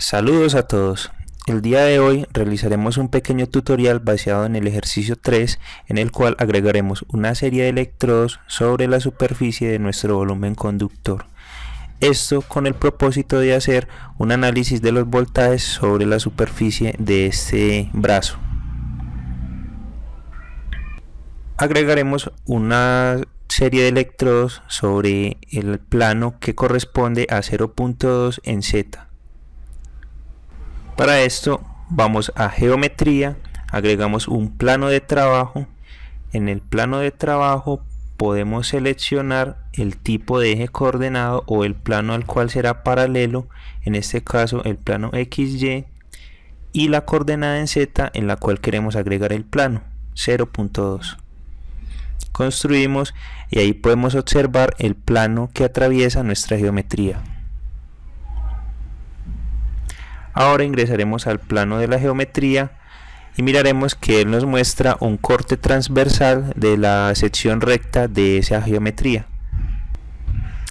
Saludos a todos. El día de hoy realizaremos un pequeño tutorial basado en el ejercicio 3, en el cual agregaremos una serie de electrodos sobre la superficie de nuestro volumen conductor. Esto con el propósito de hacer un análisis de los voltajes sobre la superficie de este brazo. Agregaremos una serie de electrodos sobre el plano que corresponde a 0.2 en Z. Para esto vamos a geometría, agregamos un plano de trabajo. En el plano de trabajo podemos seleccionar el tipo de eje coordenado o el plano al cual será paralelo, en este caso el plano XY, y la coordenada en Z en la cual queremos agregar el plano, 0.2. Construimos y ahí podemos observar el plano que atraviesa nuestra geometría. Ahora ingresaremos al plano de la geometría y miraremos que él nos muestra un corte transversal de la sección recta de esa geometría.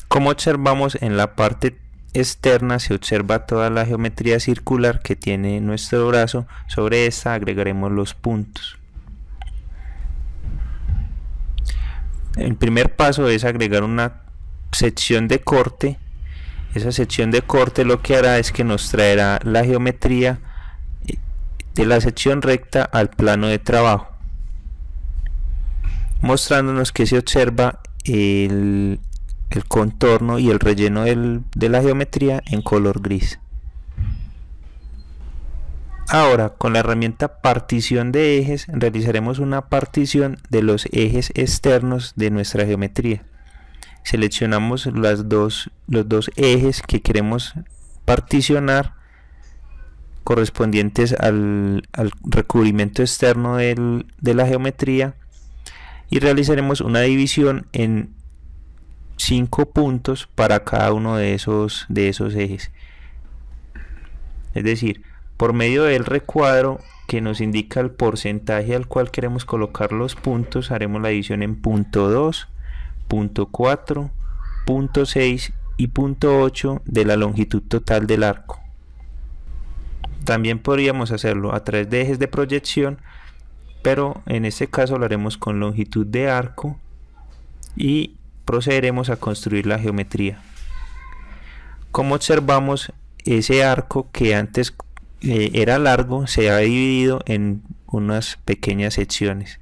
Como observamos, en la parte externa se observa toda la geometría circular que tiene nuestro brazo. Sobre esta agregaremos los puntos. El primer paso es agregar una sección de corte. Esa sección de corte lo que hará es que nos traerá la geometría de la sección recta al plano de trabajo, mostrándonos que se observa el contorno y el relleno de la geometría en color gris. Ahora, con la herramienta partición de ejes, realizaremos una partición de los ejes externos de nuestra geometría. Seleccionamos los dos ejes que queremos particionar, correspondientes al recubrimiento externo de la geometría, y realizaremos una división en 5 puntos para cada uno de esos ejes. Es decir, por medio del recuadro que nos indica el porcentaje al cual queremos colocar los puntos, haremos la división en punto 2, punto 4, punto 6 y punto 8 de la longitud total del arco. También podríamos hacerlo a través de ejes de proyección, pero en este caso lo haremos con longitud de arco y procederemos a construir la geometría. Como observamos, ese arco que antes era largo se ha dividido en unas pequeñas secciones.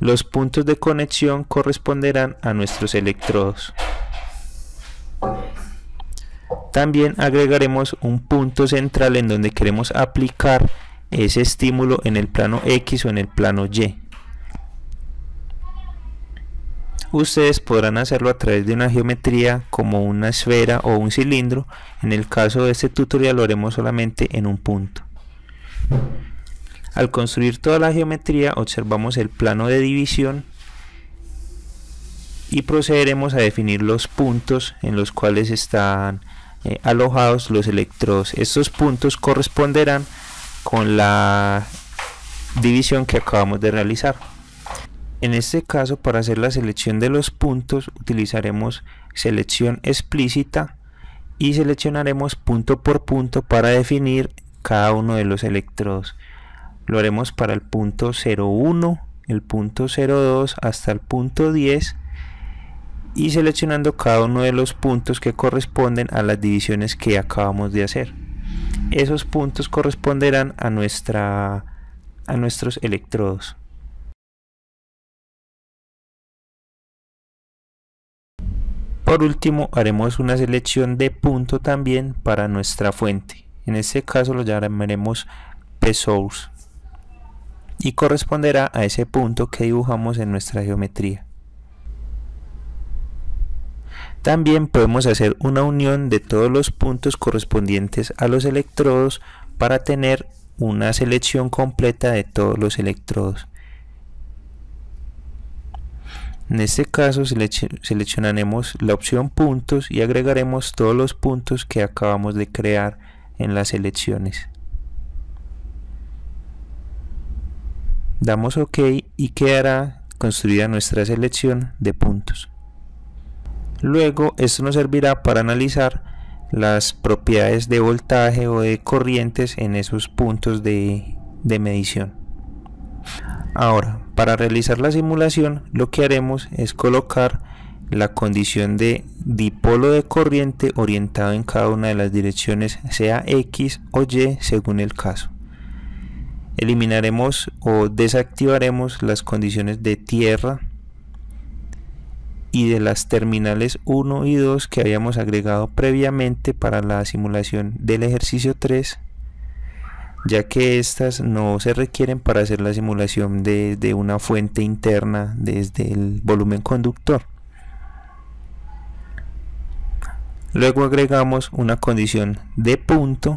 Los puntos de conexión corresponderán a nuestros electrodos. También agregaremos un punto central en donde queremos aplicar ese estímulo en el plano X o en el plano Y. Ustedes podrán hacerlo a través de una geometría como una esfera o un cilindro. En el caso de este tutorial lo haremos solamente en un punto. Al construir toda la geometría observamos el plano de división y procederemos a definir los puntos en los cuales están alojados los electrodos. Estos puntos corresponderán con la división que acabamos de realizar. En este caso, para hacer la selección de los puntos utilizaremos selección explícita y seleccionaremos punto por punto para definir cada uno de los electrodos. Lo haremos para el punto 01, el punto 02 hasta el punto 10 y seleccionando cada uno de los puntos que corresponden a las divisiones que acabamos de hacer. Esos puntos corresponderán a nuestros electrodos. Por último, haremos una selección de punto también para nuestra fuente. En este caso lo llamaremos P-Source y corresponderá a ese punto que dibujamos en nuestra geometría. También podemos hacer una unión de todos los puntos correspondientes a los electrodos para tener una selección completa de todos los electrodos. En este caso seleccionaremos la opción puntos y agregaremos todos los puntos que acabamos de crear en las selecciones. Damos OK y quedará construida nuestra selección de puntos. Luego esto nos servirá para analizar las propiedades de voltaje o de corrientes en esos puntos de medición. Ahora, para realizar la simulación, lo que haremos es colocar la condición de dipolo de corriente orientado en cada una de las direcciones, sea X o Y según el caso. Eliminaremos o desactivaremos las condiciones de tierra y de las terminales 1 y 2 que habíamos agregado previamente para la simulación del ejercicio 3, ya que estas no se requieren para hacer la simulación desde una fuente interna desde el volumen conductor. Luego agregamos una condición de punto,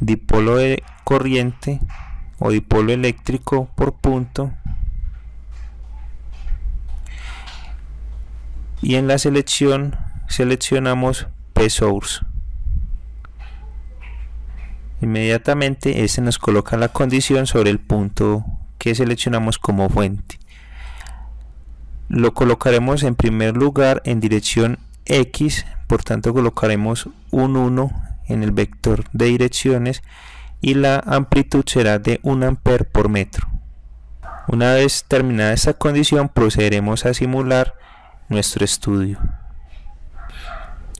dipolo de corriente o dipolo eléctrico por punto, y en la selección seleccionamos P-Source. Inmediatamente este nos coloca la condición sobre el punto que seleccionamos como fuente. Lo colocaremos en primer lugar en dirección X, por tanto colocaremos un 1 en el vector de direcciones y la amplitud será de 1 ampere por metro. Una vez terminada esta condición procederemos a simular nuestro estudio.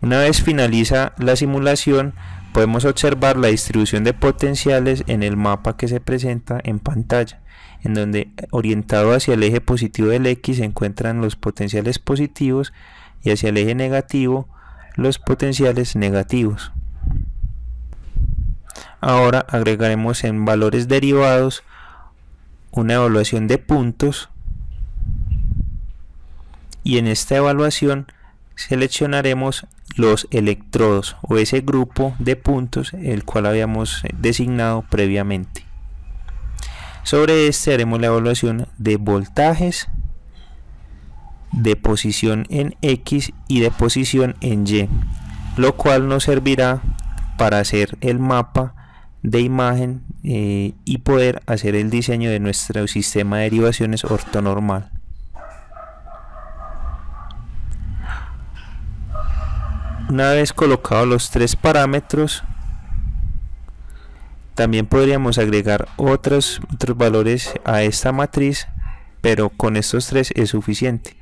Una vez finaliza la simulación podemos observar la distribución de potenciales en el mapa que se presenta en pantalla, en donde orientado hacia el eje positivo del X se encuentran los potenciales positivos y hacia el eje negativo los potenciales negativos. Ahora agregaremos en valores derivados una evaluación de puntos y en esta evaluación seleccionaremos los electrodos o ese grupo de puntos el cual habíamos designado previamente. Sobre este haremos la evaluación de voltajes, de posición en X y de posición en Y, lo cual nos servirá para hacer el mapa de imagen y poder hacer el diseño de nuestro sistema de derivaciones ortonormal. Una vez colocados los tres parámetros, también podríamos agregar otros valores a esta matriz, pero con estos tres es suficiente.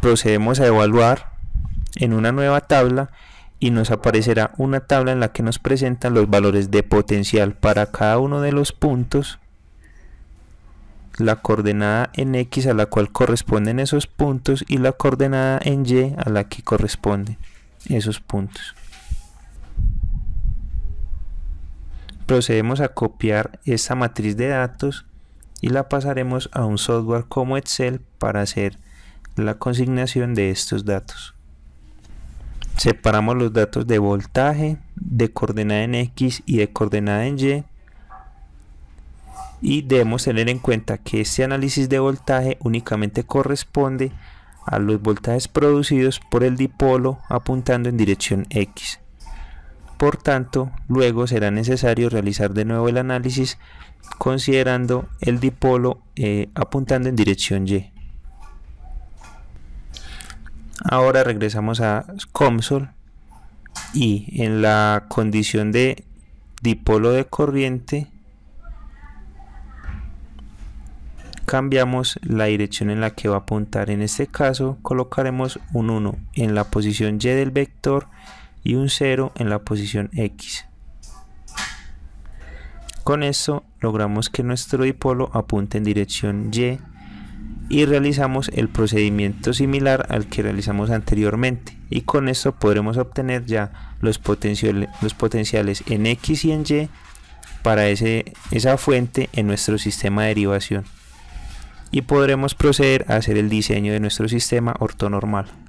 Procedemos a evaluar en una nueva tabla y nos aparecerá una tabla en la que nos presentan los valores de potencial para cada uno de los puntos, la coordenada en X a la cual corresponden esos puntos y la coordenada en Y a la que corresponden esos puntos. Procedemos a copiar esta matriz de datos y la pasaremos a un software como Excel para hacer la consignación de estos datos. Separamos los datos de voltaje, de coordenada en X y de coordenada en Y, y debemos tener en cuenta que este análisis de voltaje únicamente corresponde a los voltajes producidos por el dipolo apuntando en dirección X. Por tanto, luego será necesario realizar de nuevo el análisis considerando el dipolo apuntando en dirección Y. Ahora regresamos a COMSOL y en la condición de dipolo de corriente cambiamos la dirección en la que va a apuntar. En este caso colocaremos un 1 en la posición Y del vector y un 0 en la posición X. Con esto logramos que nuestro dipolo apunte en dirección Y y realizamos el procedimiento similar al que realizamos anteriormente, y con esto podremos obtener ya los potenciales en X y en Y para esa fuente en nuestro sistema de derivación, y podremos proceder a hacer el diseño de nuestro sistema ortonormal.